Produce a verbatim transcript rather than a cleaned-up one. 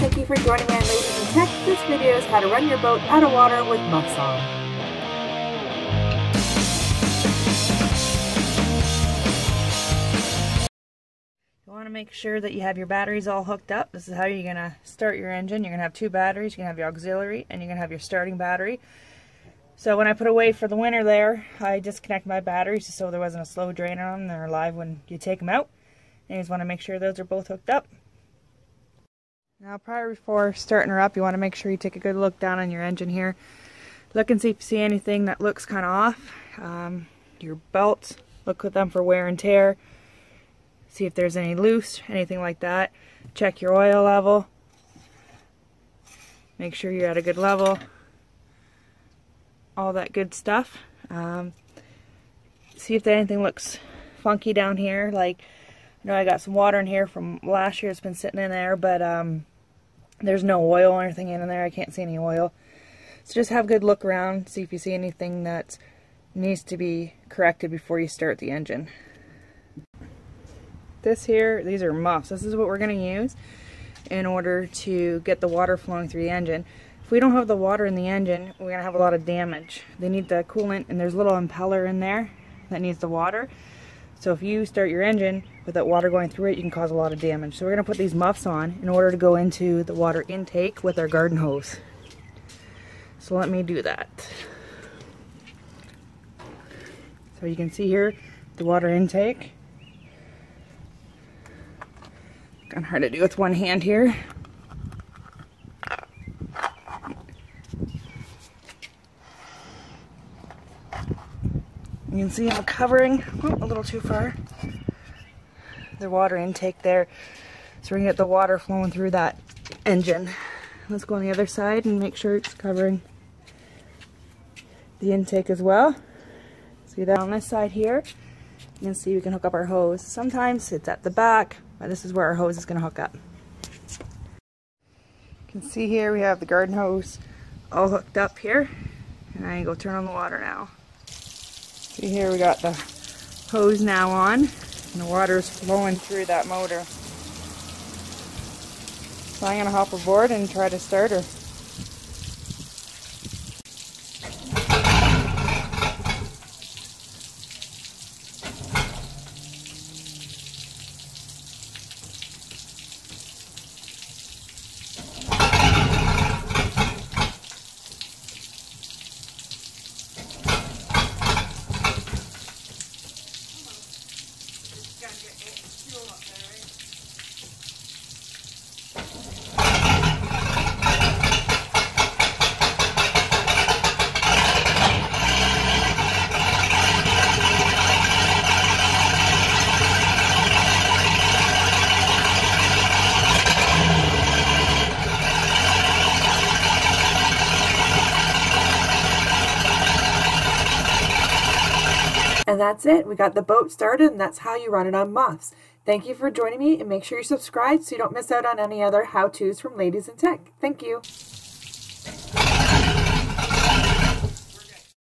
thank you for joining me on Ladies and Tech. This video is how to run your boat out of water with Muffs on. You want to make sure that you have your batteries all hooked up. This is how you're going to start your engine. You're going to have two batteries. You're going to have your auxiliary and you're going to have your starting battery. So when I put away for the winter there, I disconnect my batteries just so there wasn't a slow drain on them. They're alive when you take them out. You just want to make sure those are both hooked up. Now prior before starting her up, you want to make sure you take a good look down on your engine here. Look and see if you see anything that looks kind of off. Um, your belts, look with them for wear and tear. See if there's any loose, anything like that. Check your oil level. Make sure you're at a good level. All that good stuff. Um, see if anything looks funky down here. Like, I know I got some water in here from last year. It's been sitting in there, but um, there's no oil or anything in there. I can't see any oil. So just have a good look around. See if you see anything that needs to be corrected before you start the engine. This here, these are muffs. This is what we're going to use in order to get the water flowing through the engine. If we don't have the water in the engine, we're going to have a lot of damage. They need the coolant, and there's a little impeller in there that needs the water. So if you start your engine with that water going through it, you can cause a lot of damage. So we're going to put these muffs on in order to go into the water intake with our garden hose. So let me do that. So you can see here the water intake. Kind of hard to do with one hand here. You can see I'm covering, oh, a little too far, the water intake there. So we're going to get the water flowing through that engine. Let's go on the other side and make sure it's covering the intake as well. See that on this side here? You can see we can hook up our hose. Sometimes it's at the back, but this is where our hose is going to hook up. You can see here we have the garden hose all hooked up here, and I go turn on the water now. See here we got the hose now on, and the water is flowing through that motor. So I'm going to hop aboard and try to start her. And that's it. We got the boat started, and that's how you run it on Muffs. Thank you for joining me, and make sure you subscribe so you don't miss out on any other how-tos from Ladies in Tech. Thank you.